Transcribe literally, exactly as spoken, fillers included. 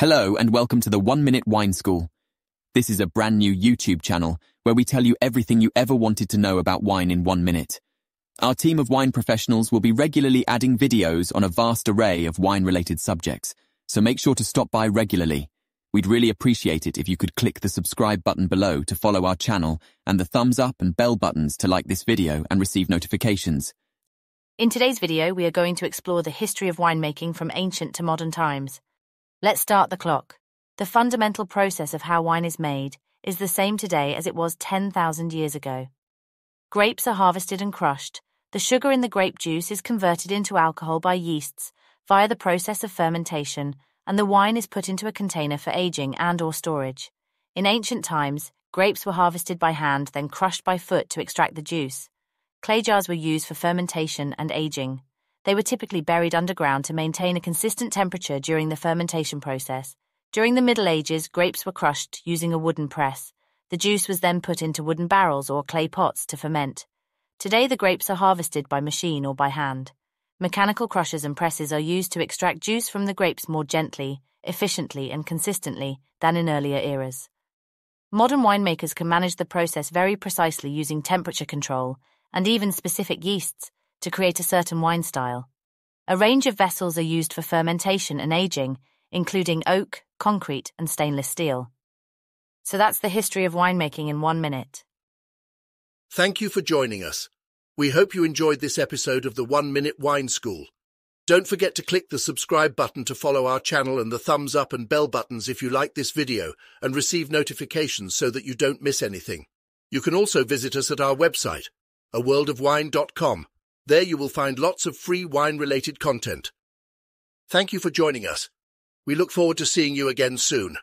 Hello and welcome to the one minute Wine School. This is a brand new YouTube channel where we tell you everything you ever wanted to know about wine in one minute. Our team of wine professionals will be regularly adding videos on a vast array of wine-related subjects, so make sure to stop by regularly. We'd really appreciate it if you could click the subscribe button below to follow our channel and the thumbs up and bell buttons to like this video and receive notifications. In today's video, we are going to explore the history of winemaking from ancient to modern times. Let's start the clock. The fundamental process of how wine is made is the same today as it was ten thousand years ago. Grapes are harvested and crushed. The sugar in the grape juice is converted into alcohol by yeasts via the process of fermentation, and the wine is put into a container for aging and/or storage. In ancient times, grapes were harvested by hand, then crushed by foot to extract the juice. Clay jars were used for fermentation and aging. They were typically buried underground to maintain a consistent temperature during the fermentation process. During the Middle Ages, grapes were crushed using a wooden press. The juice was then put into wooden barrels or clay pots to ferment. Today, the grapes are harvested by machine or by hand. Mechanical crushers and presses are used to extract juice from the grapes more gently, efficiently, and consistently than in earlier eras. Modern winemakers can manage the process very precisely using temperature control and even specific yeasts to create a certain wine style. A range of vessels are used for fermentation and aging, including oak, concrete, and stainless steel. So that's the history of winemaking in one minute. Thank you for joining us. We hope you enjoyed this episode of the one minute Wine School. Don't forget to click the subscribe button to follow our channel and the thumbs up and bell buttons if you like this video and receive notifications so that you don't miss anything. You can also visit us at our website, a world of wine dot com. There you will find lots of free wine-related content. Thank you for joining us. We look forward to seeing you again soon.